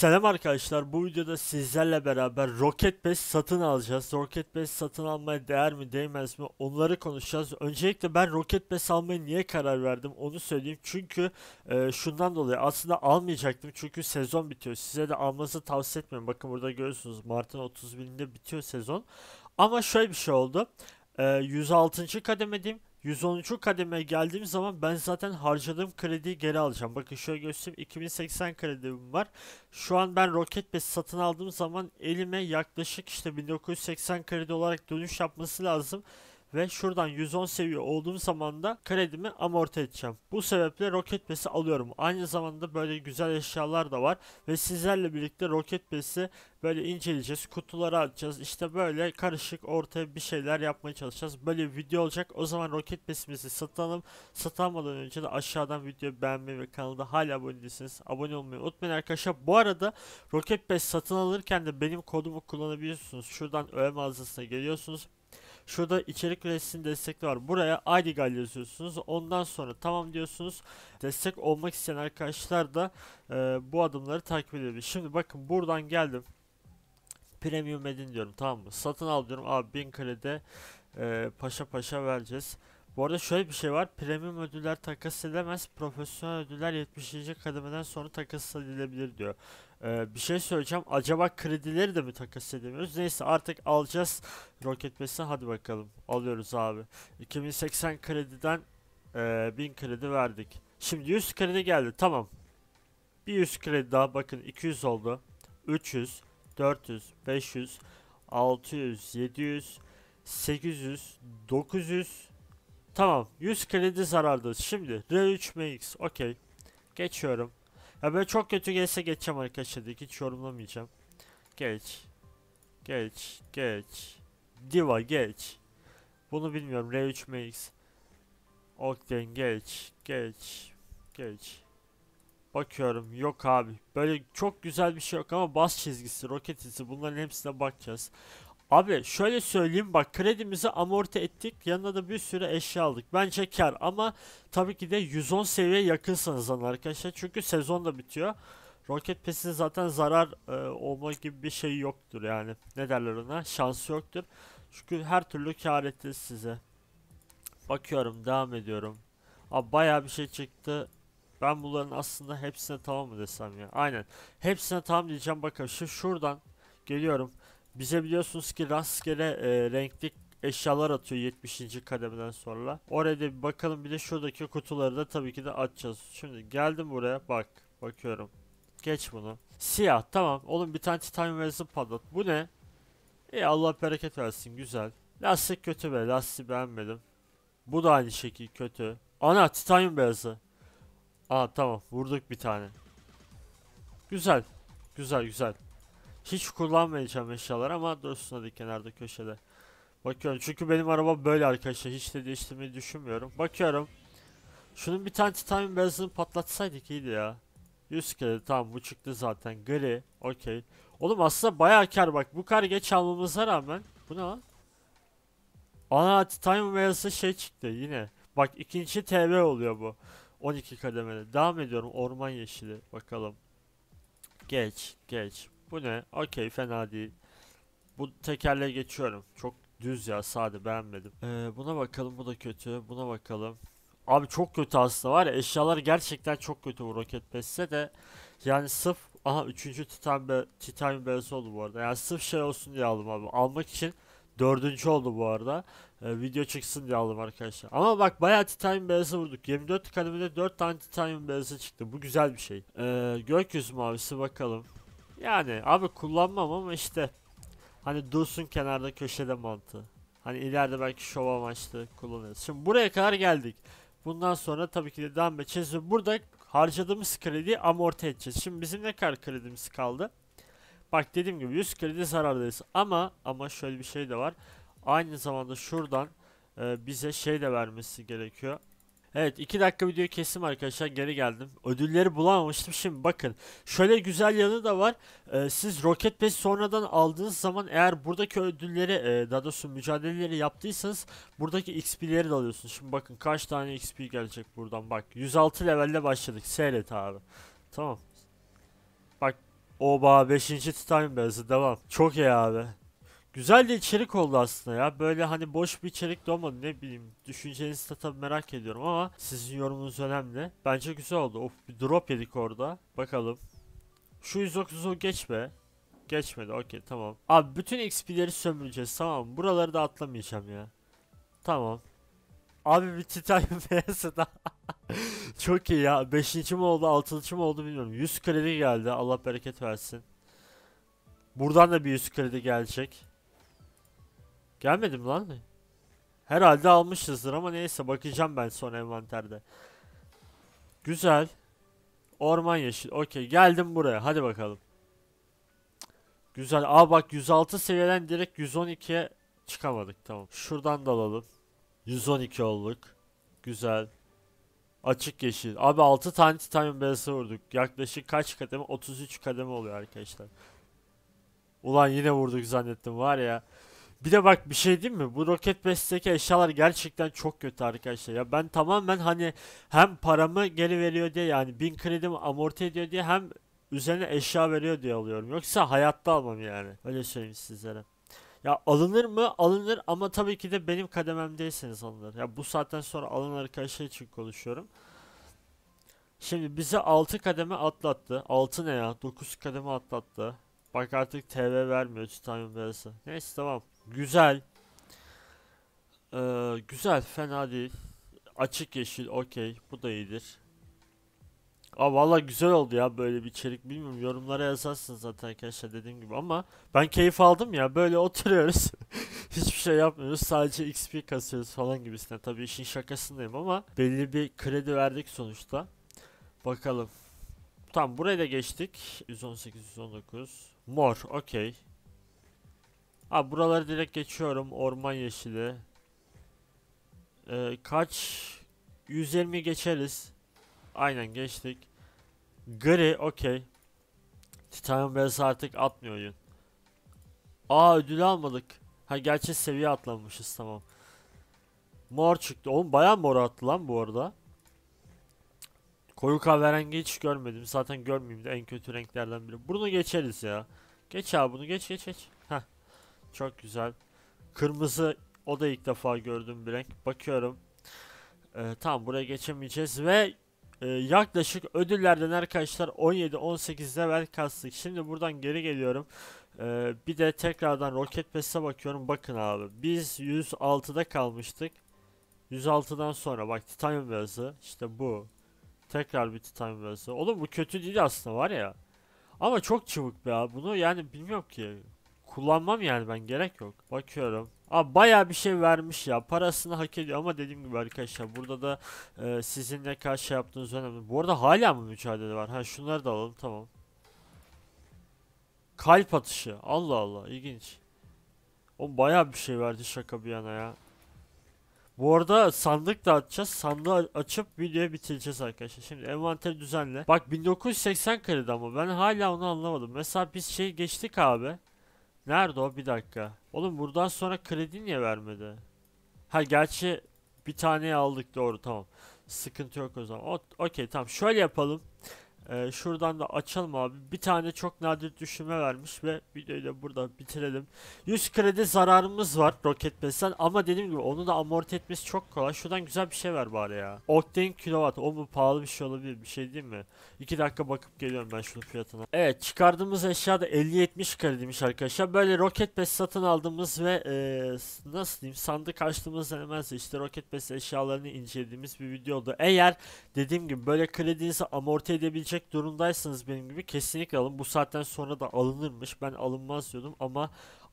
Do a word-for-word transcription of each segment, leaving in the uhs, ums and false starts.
Selam arkadaşlar, bu videoda sizlerle beraber Rocket Pass satın alacağız. Rocket Pass satın almaya değer mi değmez mi onları konuşacağız. Öncelikle ben Rocket Pass almaya niye karar verdim onu söyleyeyim. Çünkü e, şundan dolayı aslında almayacaktım. Çünkü sezon bitiyor. Size de almanızı tavsiye etmiyorum. Bakın burada görüyorsunuz Mart'ın otuz birinde bitiyor sezon. Ama şöyle bir şey oldu. E, yüz altıncı kademedeyim. yüz onuncu kademeye geldiğim zaman ben zaten harcadığım krediyi geri alacağım. Bakın şöyle göstereyim, iki bin seksen kredim var. Şu an ben Rocket Pass satın aldığım zaman elime yaklaşık işte bin dokuz yüz seksen kredi olarak dönüş yapması lazım. Ve şuradan yüz on seviye olduğum zaman da kredimi amorti edeceğim. Bu sebeple Rocket Pass'i alıyorum. Aynı zamanda böyle güzel eşyalar da var. Ve sizlerle birlikte Rocket Pass'i böyle inceleyeceğiz. Kutulara atacağız. İşte böyle karışık ortaya bir şeyler yapmaya çalışacağız. Böyle bir video olacak. O zaman Rocket Pass'imizi satalım. Satamadan önce de aşağıdan videoyu beğenmeyi ve kanalda hala abone değilseniz abone olmayı unutmayın arkadaşlar. Bu arada Rocket Pass satın alırken de benim kodumu kullanabiliyorsunuz. Şuradan öğe mağazasına geliyorsunuz. Şurada içerik üreticisi destekli var. Buraya I D Gal yazıyorsunuz. Ondan sonra tamam diyorsunuz. Destek olmak isteyen arkadaşlar da e, bu adımları takip edebilir. Şimdi bakın buradan geldim. Premium edin diyorum, tamam mı? Satın al diyorum. Abi bin kredi e, paşa paşa vereceğiz. Bu arada şöyle bir şey var. Premium ödüller takas edilemez. Profesyonel ödüller yetmişinci kademeden sonra takas edilebilir diyor. Ee, bir şey söyleyeceğim. Acaba kredileri de mi takas edemiyoruz? Neyse artık alacağız Rocket Pass'i. Hadi bakalım. Alıyoruz abi. iki bin seksen krediden e, bin kredi verdik. Şimdi yüz kredi geldi. Tamam. Bir yüz kredi daha. Bakın iki yüz oldu. üç yüz, dört yüz, beş yüz, altı yüz, yedi yüz, sekiz yüz, dokuz yüz. Tamam, yüz kredi zarardı. Şimdi R üç M X, okey, geçiyorum. Ya böyle çok kötü gelse geçeceğim arkadaşlar, hiç yorumlamayacağım. Geç, geç, geç, Diva geç. Bunu bilmiyorum. R üç M X, Octane geç, geç, geç. Bakıyorum, yok abi. Böyle çok güzel bir şey yok ama bas çizgisi, roket izi, bunların hepsine bakacağız. Abi şöyle söyleyeyim, bak kredimizi amorti ettik, yanına da bir sürü eşya aldık, bence kar. Ama tabii ki de yüz on seviyeye yakınsanız arkadaşlar, çünkü sezon da bitiyor. Rocket Pass'in zaten zarar e, olma gibi bir şey yoktur yani, ne derler ona, şansı yoktur. Çünkü her türlü kar ettiniz size. Bakıyorum, devam ediyorum. Abi bayağı bir şey çıktı. Ben bunların aslında hepsine tamam mı desem ya, aynen hepsine tamam diyeceğim. Bakın şu şuradan geliyorum. Bize biliyorsunuz ki rastgele e, renkli eşyalar atıyor yetmişinci kademeden sonra. Oraya da bir bakalım, bir de şuradaki kutuları da tabii ki de atacağız. Şimdi geldim buraya, bak bakıyorum. Geç bunu. Siyah, tamam. Oğlum bir tane Titanium Beyazı patlat. Bu ne? İyi, Allah bereket versin, güzel. Lastik kötü be, lastiği beğenmedim. Bu da aynı şekil kötü. Ana Titanium Beyazı. Aa tamam, vurduk bir tane. Güzel. Güzel güzel. Hiç kullanmayacağım eşyalar ama dursun hadi kenarda köşede. Bakıyorum, çünkü benim araba böyle arkadaşlar, hiç de değiştirmeyi düşünmüyorum. Bakıyorum. Şunun bir tane Titanium Beyazını patlatsaydık iyiydi ya. yüz kredi, tamam bu çıktı zaten. Gri, okey. Oğlum aslında bayağı kar, bak bu kar geç almamıza rağmen. Bu ne lan? Ana Titanium Beyazı şey çıktı yine. Bak ikinci T B oluyor bu. on iki kademede. Devam ediyorum, orman yeşili bakalım. Geç geç. Bu ne? Okey, fena değil. Bu tekerleğe geçiyorum. Çok düz ya, sade, beğenmedim. Ee, buna bakalım, bu da kötü. Buna bakalım. Abi çok kötü aslında, var ya eşyalar gerçekten çok kötü bu Rocket Pass'te de. Yani sırf, aha üçüncü Titan be, Titanium Beyazı oldu bu arada. Yani sırf şey olsun diye aldım abi. Almak için dördüncü oldu bu arada. Ee, video çıksın diye aldım arkadaşlar. Ama bak bayağı Titanium Beyazı vurduk. yirmi dört kademede dört tane Titanium Beyazı çıktı. Bu güzel bir şey. Ee, gökyüzü mavisi bakalım. Yani abi kullanmam ama işte hani dursun kenarda köşede mantığı. Hani ileride belki şov amaçlı kullanırız. Şimdi buraya kadar geldik. Bundan sonra tabii ki de devam edeceğiz ve burada harcadığımız krediyi amorti edeceğiz. Şimdi bizim ne kadar kredimiz kaldı? Bak dediğim gibi yüz kredi zarardayız ama ama şöyle bir şey de var. Aynı zamanda şuradan e, bize şey de vermesi gerekiyor. Evet, iki dakika videoyu kesim arkadaşlar, geri geldim. Ödülleri bulamamıştım. Şimdi bakın şöyle güzel yanı da var. ee, Siz Rocket Pass sonradan aldığınız zaman eğer buradaki ödülleri e, daha doğrusu mücadeleleri yaptıysanız buradaki X P'leri de alıyorsunuz. Şimdi bakın kaç tane X P gelecek buradan, bak yüz altı levelde başladık, seyret abi. Tamam. Bak Oba, beşinci Titanium Beyazı, devam. Çok iyi abi. Güzel de içerik oldu aslında ya. Böyle hani boş bir içerik de olmadı, ne bileyim. Düşüncenizi de tabi merak ediyorum ama sizin yorumunuz önemli. Bence güzel oldu. Of, bir drop yedik orada. Bakalım. Şu yüz dokuzu geçme. Geçmedi, okey, tamam. Abi bütün X P'leri sömüreceğiz, tamam mı? Buraları da atlamayacağım ya. Tamam. Abi bir Titanium Beyazı da. Çok iyi ya. Beşinci mi oldu, altıncı mı oldu bilmiyorum. yüz kredi geldi. Allah bereket versin. Buradan da bir yüz kredi gelecek. Gelmedi mi lan? Herhalde almışızdır ama neyse, bakacağım ben son envanterde. Güzel. Orman yeşil. Okey, geldim buraya. Hadi bakalım. Güzel. Aa bak, yüz altı seviyeden direkt yüz on ikiye çıkamadık. Tamam. Şuradan da alalım. yüz on iki olduk. Güzel. Açık yeşil. Abi altı tane Titanium Beyazı vurduk. Yaklaşık kaç kademe? otuz üç kademe oluyor arkadaşlar. Ulan yine vurduk zannettim var ya. Bir de bak, bir şey diyeyim mi? Bu Rocket Pass'teki eşyalar gerçekten çok kötü arkadaşlar. Ya ben tamamen hani hem paramı geri veriyor diye, yani bin kredimi amorti ediyor diye, hem üzerine eşya veriyor diye alıyorum. Yoksa hayatta almam yani. Öyle söyleyeyim sizlere. Ya alınır mı? Alınır ama tabii ki de benim kadememdeyseniz alınır. Ya bu saatten sonra alan arkadaşlar için konuşuyorum. Şimdi bize altı kademe atlattı. altı ne ya? dokuz kademe atlattı. Bak artık T V vermiyor Titanium Beyazı. Neyse, tamam. Güzel. Ee, güzel, fena değil. Açık yeşil, okey. Bu da iyidir. Aa vallahi güzel oldu ya böyle bir içerik. Bilmiyorum, yorumlara yazarsınız zaten arkadaşlar dediğim gibi ama ben keyif aldım ya. Böyle oturuyoruz. Hiçbir şey yapmıyoruz. Sadece X P kasıyoruz falan gibisine. Tabii işin şakasındayım ama belli bir kredi verdik sonuçta. Bakalım. Tamam, buraya da geçtik. yüz on sekiz yüz on dokuz. Mor, okey. Abi buraları direkt geçiyorum. Orman yeşili. Ee, kaç? yüz yirmi geçeriz. Aynen, geçtik. Gri, okey. Titanium Beyazı artık atmıyor oyun. Aa, ödülü almadık. Ha gerçi seviye atlamışız, tamam. Mor çıktı. Oğlum bayağı mor attı lan bu arada. Koyu kahverengi hiç görmedim. Zaten görmeyeyim de en kötü renklerden biri. Bunu geçeriz ya. Geç abi bunu, geç geç geç. Heh. Çok güzel. Kırmızı, o da ilk defa gördüğüm bir renk. Bakıyorum. Ee, tamam, buraya geçemeyeceğiz ve Ee, yaklaşık ödüllerden arkadaşlar on yedi on sekiz level kastık. Şimdi buradan geri geliyorum. Ee, bir de tekrardan Rocket Pass'e bakıyorum. Bakın abi, biz yüz altıda kalmıştık. yüz altıdan sonra bak, Titanium Beyazı işte bu. Tekrar bir Titanium Beyazı. Oğlum bu kötü değil aslında var ya. Ama çok çabuk be abi. Bunu yani bilmiyorum ki. Kullanmam yani ben, gerek yok. Bakıyorum. Abi bayağı bir şey vermiş ya, parasını hak ediyor ama dediğim gibi arkadaşlar burada da e, sizinle karşı yaptığınız önemli. Bu arada hala mı mücadele var? Ha şunları da alalım, tamam. Kalp atışı, Allah Allah, ilginç. O bayağı bir şey verdi şaka bir yana ya. Bu arada sandık da açacağız, sandığı açıp videoyu bitireceğiz arkadaşlar. Şimdi envanteri düzenle. Bak bin dokuz yüz seksen kredi ama ben hala onu anlamadım. Mesela biz şey geçtik abi. Nerede o? Bir dakika. Oğlum buradan sonra kredi niye vermedi? Ha gerçi bir tane aldık, doğru, tamam. Sıkıntı yok o zaman. Okey, tamam, şöyle yapalım. Ee, şuradan da açalım abi. Bir tane çok nadir düşürme vermiş ve videoyu da burada bitirelim. yüz kredi zararımız var Rocket Pass'ten ama dediğim gibi onu da amorti etmesi çok kolay. Şuradan güzel bir şey ver bari ya. Octane kilowatt, o mu pahalı bir şey olabilir, bir şey değil mi? iki dakika bakıp geliyorum ben şunun fiyatına. Evet, çıkardığımız eşya da elli yetmiş krediymiş arkadaşlar. Böyle Rocket Pass satın aldığımız ve ee, nasıl diyeyim, sandık açtığımız denemezse işte Rocket Pass eşyalarını incelediğimiz bir video oldu. Eğer dediğim gibi böyle kredinizi amorti edebilecek durumdaysanız benim gibi kesinlikle alın. Bu saatten sonra da alınırmış. Ben alınmaz diyordum ama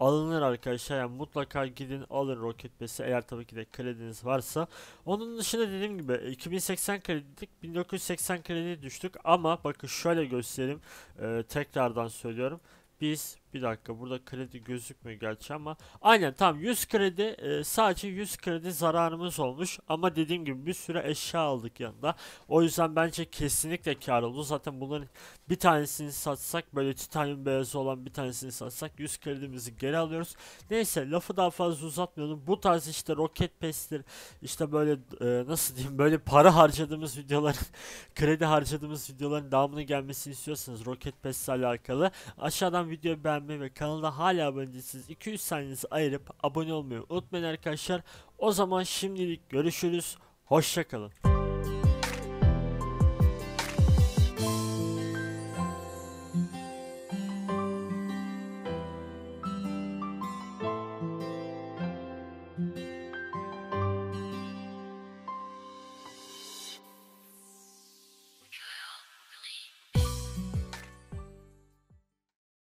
alınır arkadaşlar. Yani mutlaka gidin alın Rocket Pass'i eğer tabii ki de krediniz varsa. Onun dışında dediğim gibi iki bin seksen kredilik bin dokuz yüz seksen krediye düştük ama bakın şöyle göstereyim. Ee, tekrardan söylüyorum. Biz Bir dakika, burada kredi gözükmüyor gerçi ama aynen tam yüz kredi, e, sadece yüz kredi zararımız olmuş ama dediğim gibi bir sürü eşya aldık yanında. O yüzden bence kesinlikle kar oldu. Zaten bunların bir tanesini satsak, böyle titanyum beyazı olan bir tanesini satsak yüz kredimizi geri alıyoruz. Neyse, lafı daha fazla uzatmıyorum. Bu tarz işte Rocket Pass'tir, işte böyle e, nasıl diyeyim, böyle para harcadığımız videoların kredi harcadığımız videoların devamını gelmesini istiyorsanız Rocket Pass'le alakalı aşağıdan videoyu beğen ve kanala hala abone değilsiniz, iki yüz saniyenizi ayırıp abone olmayı unutmayın arkadaşlar. O zaman şimdilik görüşürüz. Hoşça kalın.